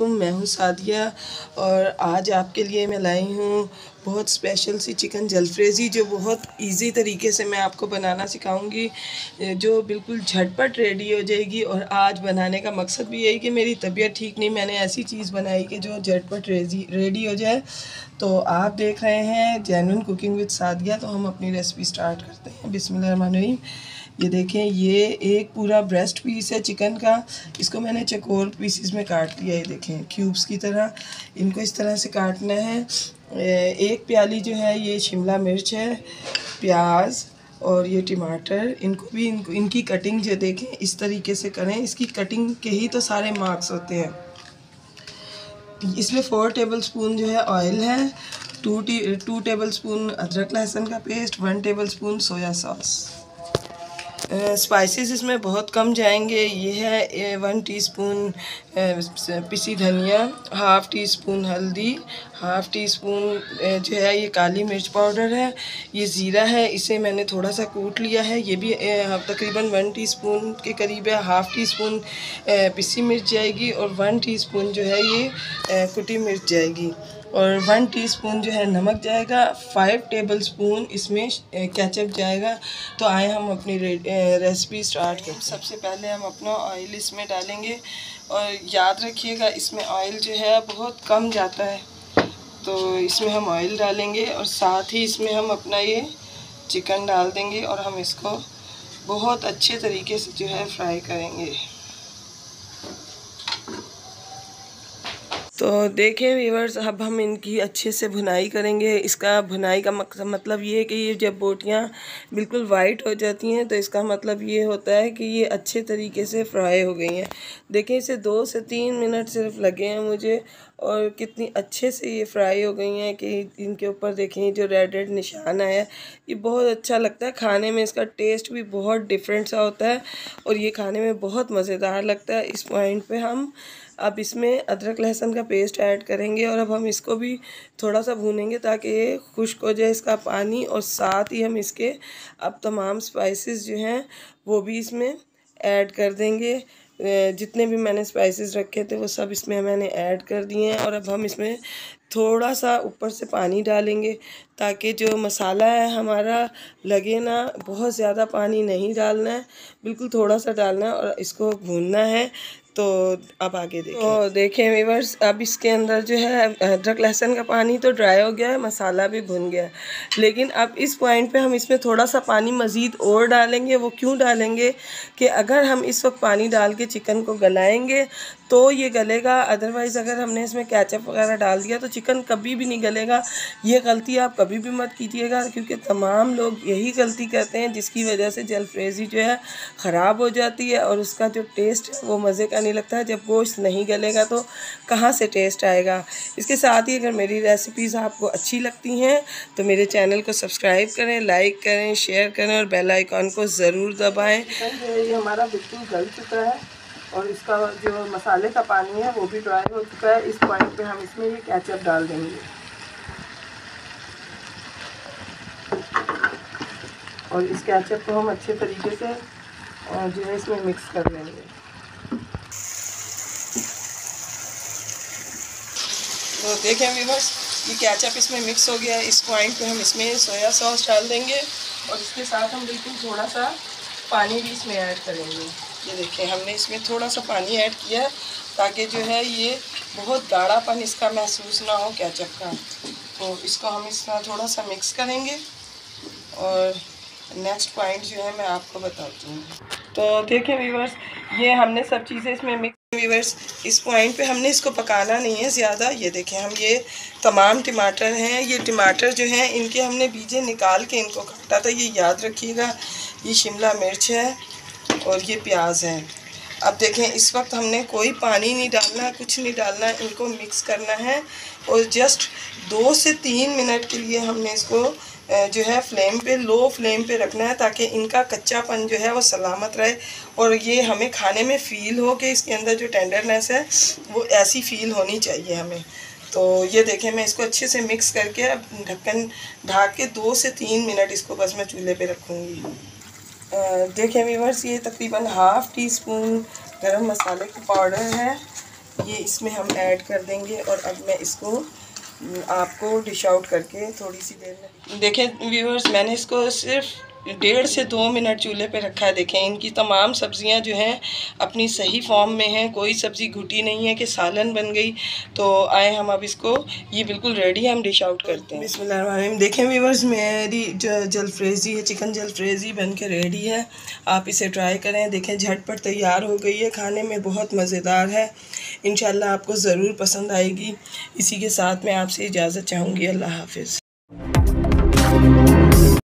वालेकुम, मैं हूँ सादिया और आज आपके लिए मैं लाई हूँ बहुत स्पेशल सी चिकन जलफ्रेज़ी जो बहुत इजी तरीके से मैं आपको बनाना सिखाऊंगी, जो बिल्कुल झटपट रेडी हो जाएगी। और आज बनाने का मकसद भी यही कि मेरी तबीयत ठीक नहीं, मैंने ऐसी चीज़ बनाई कि जो झटपट रेडी हो जाए। तो आप देख रहे हैं जेन्युइन कुकिंग विद सादिया, तो हम अपनी रेसिपी स्टार्ट करते हैं। बिस्मिल्लाहिर्रहमानिर्रहीम। ये देखें, ये एक पूरा ब्रेस्ट पीस है चिकन का, इसको मैंने चकोर पीसीस में काट लिया है। देखें क्यूब्स की तरह, इनको इस तरह से काटना है। एक प्याली जो है ये शिमला मिर्च है, प्याज और ये टमाटर, इनकी कटिंग जो देखें इस तरीके से करें, इसकी कटिंग के ही तो सारे मार्क्स होते हैं। इसमें 4 टेबलस्पून जो है ऑयल है, 2 टेबलस्पून अदरक लहसुन का paste, 1 tablespoon soya sauce. Spices इसमें बहुत कम जाएंगे। ये है 1 टीस्पून पिसी धनिया, 1/2 टीस्पून हल्दी, 1/2 टीस्पून जो है ये काली मिर्च पाउडर है। ये ज़ीरा है, इसे मैंने थोड़ा सा कूट लिया है। ये भी तकरीबन 1 टीस्पून के करीब है। 1/2 टीस्पून पिसी मिर्च जाएगी और 1 टीस्पून जो है ये कुटी मिर्च जाएगी और 1 टीस्पून जो है नमक जाएगा। 5 टेबलस्पून इसमें केचप जाएगा। तो आए हम अपनी रेसिपी स्टार्ट करें। सबसे पहले हम अपना ऑयल इसमें डालेंगे और याद रखिएगा इसमें ऑयल जो है बहुत कम जाता है। तो इसमें हम ऑयल डालेंगे और साथ ही इसमें हम अपना ये चिकन डाल देंगे और हम इसको बहुत अच्छे तरीके से जो है फ्राई करेंगे। तो देखें व्यूअर्स, अब हम इनकी अच्छे से भुनाई करेंगे। इसका भुनाई का मतलब ये है कि ये जब बोटियाँ बिल्कुल वाइट हो जाती हैं तो इसका मतलब ये होता है कि ये अच्छे तरीके से फ्राई हो गई हैं। देखें इसे 2 से 3 मिनट सिर्फ लगे हैं मुझे और कितनी अच्छे से ये फ्राई हो गई हैं कि इनके ऊपर देखें जो रेड निशान आया, ये बहुत अच्छा लगता है खाने में। इसका टेस्ट भी बहुत डिफरेंट सा होता है और ये खाने में बहुत मज़ेदार लगता है। इस पॉइंट पे हम अब इसमें अदरक लहसुन का पेस्ट ऐड करेंगे और अब हम इसको भी थोड़ा सा भूनेंगे ताकि ये खुश्क हो जाए इसका पानी, और साथ ही हम इसके अब तमाम स्पाइसेस जो हैं वो भी इसमें ऐड कर देंगे। जितने भी मैंने स्पाइसेस रखे थे वो सब इसमें मैंने ऐड कर दिए हैं और अब हम इसमें थोड़ा सा ऊपर से पानी डालेंगे ताकि जो मसाला है हमारा लगे ना। बहुत ज़्यादा पानी नहीं डालना है, बिल्कुल थोड़ा सा डालना है और इसको भूनना है। तो अब आगे देखें। तो देखें व्यूअर्स, अब इसके अंदर जो है अदरक लहसुन का पानी तो ड्राई हो गया है, मसाला भी भुन गया है, लेकिन अब इस पॉइंट पे हम इसमें थोड़ा सा पानी मज़ीद और डालेंगे। वो क्यों डालेंगे कि अगर हम इस वक्त पानी डाल के चिकन को गलाएंगे तो ये गलेगा, अदरवाइज़ अगर हमने इसमें केचप वगैरह डाल दिया तो चिकन कभी भी नहीं गलेगा। ये गलती आप कभी भी मत कीजिएगा क्योंकि तमाम लोग यही गलती करते हैं जिसकी वजह से जलफ्रेज़ी जो है ख़राब हो जाती है और उसका जो टेस्ट है वो मज़े का नहीं लगता है। जब गोश्त नहीं गलेगा तो कहाँ से टेस्ट आएगा। इसके साथ ही अगर मेरी रेसिपीज़ आपको अच्छी लगती हैं तो मेरे चैनल को सब्सक्राइब करें, लाइक करें, शेयर करें और बेल आइकॉन को ज़रूर दबाएँ। ये हमारा बिल्कुल गल चुका है और इसका जो मसाले का पानी है वो भी ड्राई हो चुका है। इस पॉइंट पे हम इसमें ये केचप डाल देंगे और इस केचप को हम अच्छे तरीके से जो है इसमें मिक्स कर लेंगे। तो देखें व्यूअर्स, ये केचप इसमें मिक्स हो गया है। इस पॉइंट पे हम इसमें सोया सॉस डाल देंगे और इसके साथ हम बिल्कुल थोड़ा सा पानी भी इसमें ऐड करेंगे। ये देखें हमने इसमें थोड़ा सा पानी ऐड किया ताकि जो है ये बहुत गाढ़ापन इसका महसूस ना हो केचप का। तो इसको हम इस तरह थोड़ा सा मिक्स करेंगे और नेक्स्ट पॉइंट जो है मैं आपको बताती हूँ। तो देखें व्यूअर्स, ये हमने सब चीज़ें इसमें मिक्स। व्यूअर्स, इस पॉइंट पे हमने इसको पकाना नहीं है ज़्यादा। ये देखें हम ये तमाम टमाटर हैं, ये टमाटर जो हैं इनके हमने बीजे निकाल के इनको काटा था, ये याद रखिएगा। ये शिमला मिर्च है और ये प्याज है। अब देखें इस वक्त हमने कोई पानी नहीं डालना, कुछ नहीं डालना, इनको मिक्स करना है और जस्ट 2 से 3 मिनट के लिए हमने इसको जो है फ्लेम पे, लो फ्लेम पे रखना है ताकि इनका कच्चापन जो है वो सलामत रहे और ये हमें खाने में फ़ील हो कि इसके अंदर जो टेंडरनेस है वो ऐसी फ़ील होनी चाहिए हमें। तो ये देखें मैं इसको अच्छे से मिक्स करके अब ढक्कन ढाक के 2 से 3 मिनट इसको बस मैं चूल्हे पे रखूँगी। देखें व्यूअर्स, ये तकरीबन 1/2 टीस्पून गरम मसाले का पाउडर है, ये इसमें हम ऐड कर देंगे और अब मैं इसको आपको डिश आउट करके थोड़ी सी देर में देखें। व्यूअर्स, मैंने इसको सिर्फ 1.5 से 2 मिनट चूल्हे पे रखा है। देखें, इनकी तमाम सब्जियां जो हैं अपनी सही फॉर्म में हैं, कोई सब्ज़ी घुटी नहीं है कि सालन बन गई। तो आए हम अब इसको, ये बिल्कुल रेडी है, हम डिश आउट करते हैं। बिस्मिल्लाहिर्रहमानिर्रहीम। देखें व्यूअर्स, मेरी जलफ्रेज़ी है, चिकन जलफ्रेज़ी बन के रेडी है। आप इसे ट्राई करें। देखें, झटपट तैयार हो गई है, खाने में बहुत मज़ेदार है। इंशाल्लाह आपको ज़रूर पसंद आएगी। इसी के साथ मैं आपसे इजाज़त चाहूँगी। अल्लाह हाफ़िज़।